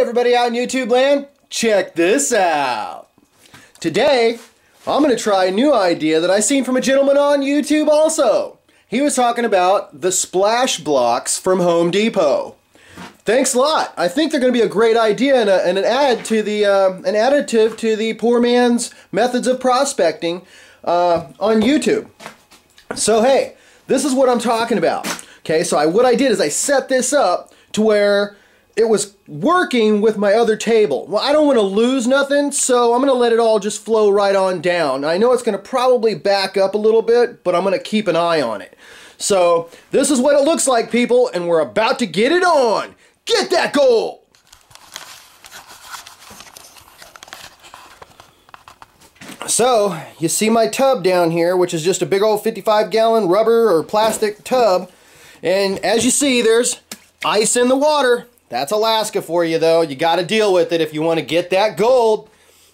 Hey everybody out in YouTube land, check this out. Today, I'm going to try a new idea that I seen from a gentleman on YouTube also. He was talking about the splash blocks from Home Depot. Thanks a lot. I think they're going to be a great idea and an add to the, an additive to the Poor Man's Methods of Prospecting on YouTube. So hey, this is what I'm talking about. Okay, so what I did is I set this up to where it was working with my other table. Well, I don't want to lose nothing, so I'm going to let it all just flow right on down. I know it's going to probably back up a little bit, but I'm going to keep an eye on it. So this is what it looks like, people, and we're about to get it on. Get that gold! So you see my tub down here, which is just a big old 55-gallon rubber or plastic tub. And as you see, there's ice in the water. That's Alaska for you, though. You got to deal with it if you want to get that gold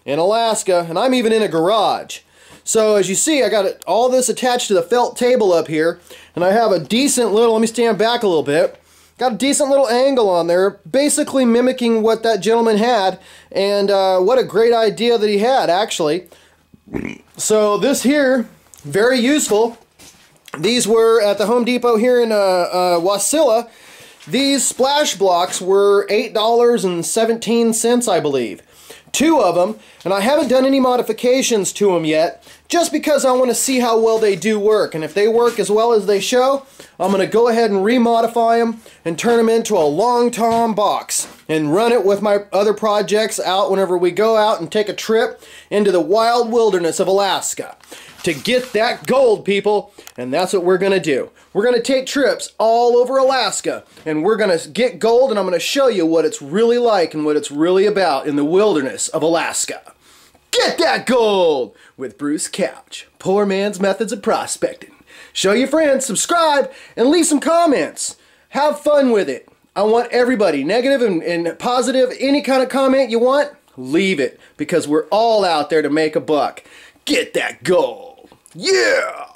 in Alaska. And I'm even in a garage. So as you see, I got all this attached to the felt table up here. And I have a decent little, let me stand back a little bit. Got a decent little angle on there, basically mimicking what that gentleman had. And what a great idea that he had, actually. So this here, very useful. These were at the Home Depot here in Wasilla. These splash blocks were $8.17, I believe. Two of them, and I haven't done any modifications to them yet, just because I want to see how well they do work. And if they work as well as they show, I'm going to go ahead and remodify them and turn them into a Long Tom box and run it with my other projects out whenever we go out and take a trip into the wild wilderness of Alaska to get that gold, people. And that's what we're going to do. We're going to take trips all over Alaska and we're going to get gold, and I'm going to show you what it's really like and what it's really about in the wilderness of Alaska. Get that gold with Bruce Couch, Poor Man's Methods of Prospecting. Show your friends, subscribe, and leave some comments. Have fun with it. I want everybody, negative and positive, any kind of comment you want, leave it, because we're all out there to make a buck. Get that gold. Yeah!